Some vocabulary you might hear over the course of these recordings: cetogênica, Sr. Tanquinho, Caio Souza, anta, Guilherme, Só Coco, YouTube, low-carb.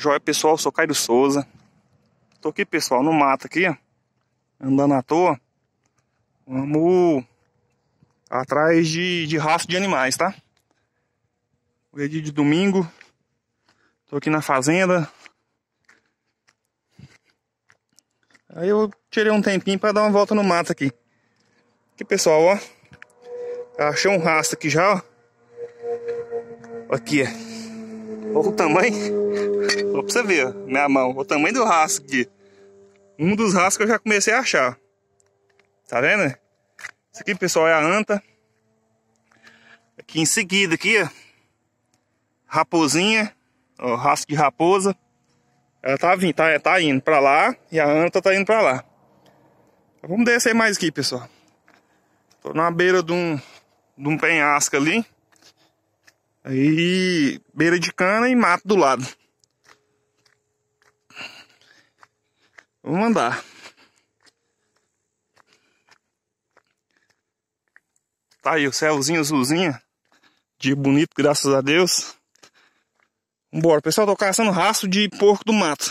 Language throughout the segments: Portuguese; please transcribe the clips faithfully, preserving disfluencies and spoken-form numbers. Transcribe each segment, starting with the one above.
Joia, pessoal, eu sou Caio Souza. Tô aqui, pessoal, no mato aqui, ó, andando à toa. Vamos atrás de, de rastro de animais, tá? Hoje é dia de domingo. Tô aqui na fazenda. Aí eu tirei um tempinho pra dar uma volta no mato aqui. Aqui, pessoal, ó. Achei um rastro aqui já, ó. Aqui, ó. Olha o tamanho. Só pra você ver, minha mão, o tamanho do rastro aqui. Um dos rastros que eu já comecei a achar. Tá vendo? Isso aqui, pessoal, é a anta. Aqui em seguida, aqui, ó. Raposinha. Ó, rastro de raposa. Ela tá vindo, tá, tá indo pra lá. E a anta tá indo pra lá. Então, vamos descer mais aqui, pessoal. Tô na beira de um, de um penhasco ali. Aí, beira de cana e mato do lado. Vamos andar. Tá aí o céuzinho azulzinho. Dia bonito, graças a Deus. Vambora, pessoal, tô caçando rastro de porco do mato.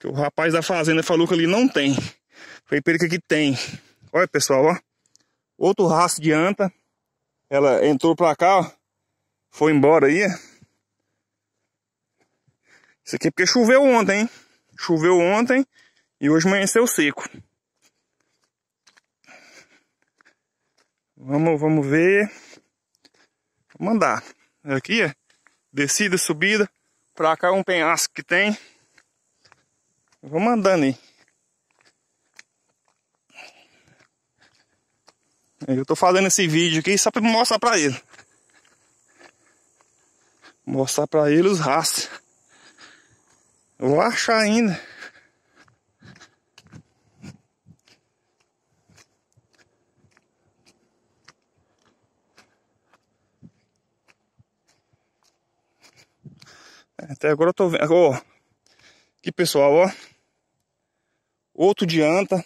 Que o rapaz da fazenda falou que ali não tem. Falei pra ele que aqui tem. Olha, pessoal, ó. Outro rastro de anta. Ela entrou pra cá, ó. Foi embora aí. Isso aqui é porque choveu ontem, hein? Choveu ontem e hoje amanheceu seco. Vamos, vamos ver. Vamos andar. Aqui é descida, subida. Pra cá é um penhasco que tem. Vamos andando aí. Eu tô fazendo esse vídeo aqui só pra mostrar pra ele. Mostrar pra ele os rastros. Eu vou achar ainda. Até agora eu tô vendo. Oh, aqui, pessoal, ó. Outro de anta.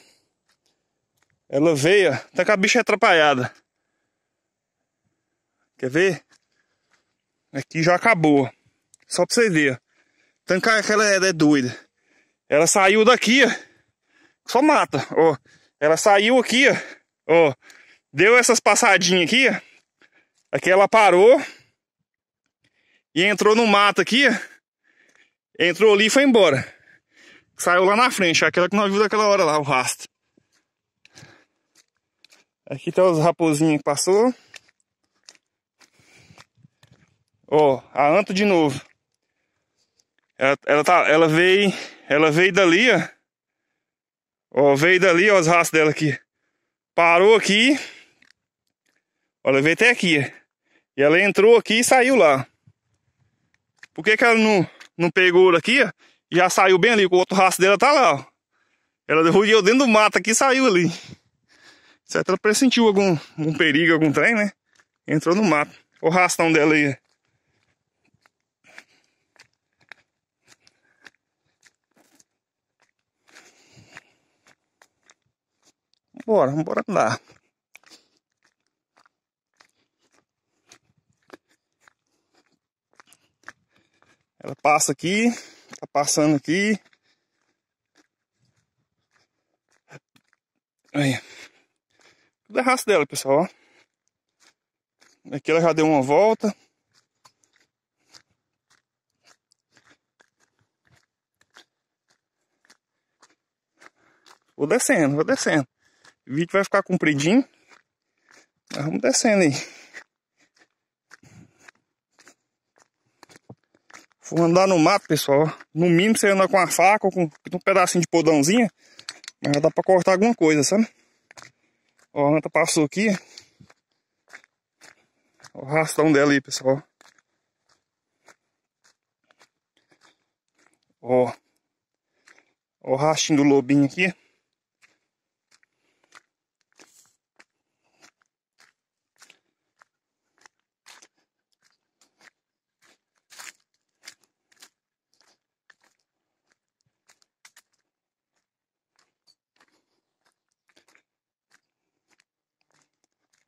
Ela veio. Até que a bicha é atrapalhada. Quer ver? Aqui já acabou. Só pra você ver. Tanto que ela é doida. Ela saiu daqui, ó. Só mata, ó. Ela saiu aqui, ó. Ó. Deu essas passadinhas aqui, ó. Aqui ela parou. E entrou no mato aqui, ó. Entrou ali e foi embora. Saiu lá na frente, aquela que nós vimos daquela hora lá, o rastro. Aqui tá os raposinhos que passou. Ó, a anta de novo. Ela, ela, tá, ela veio ela veio dali, ó. Ó, veio dali, ó, os rastros dela aqui. Parou aqui. Ó, ela veio até aqui. E ela entrou aqui e saiu lá. Por que que ela não, não pegou aqui, ó? Já saiu bem ali, o outro rastro dela tá lá, ó. Ela derrubou dentro do mato aqui e saiu ali. Certo, ela pressentiu algum, algum perigo, algum trem, né? Entrou no mato. O rastão dela aí, ó. Bora, bora andar. Ela passa aqui, tá passando aqui. Aí. Tudo é rastro dela, pessoal. Aqui ela já deu uma volta. Vou descendo, vou descendo. O vídeo vai ficar compridinho. Mas vamos descendo aí. Vou andar no mato, pessoal. No mínimo você anda com uma faca ou com um pedacinho de podãozinha. Mas já dá pra cortar alguma coisa, sabe? Ó, a anta passou aqui. Ó, o rastão dela aí, pessoal. Ó. Ó o rastinho do lobinho aqui.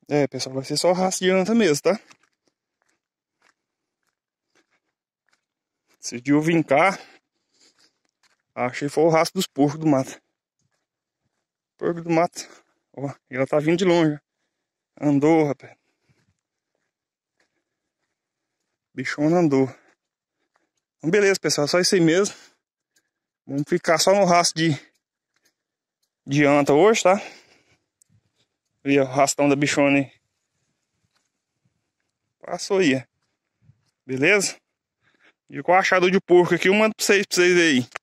É, pessoal, vai ser só rastro de anta mesmo, tá? Esse dia eu vim cá, achei foi o rastro dos porcos do mato. Porco do mato. Ó, ela tá vindo de longe. Andou, rapaz. Bichona andou. Então beleza, pessoal, só isso aí mesmo. Vamos ficar só no rastro de, de anta hoje, tá? E o rastão da bichona aí. Passou aí, beleza? E com o achado de porco aqui, eu mando pra vocês, pra vocês aí.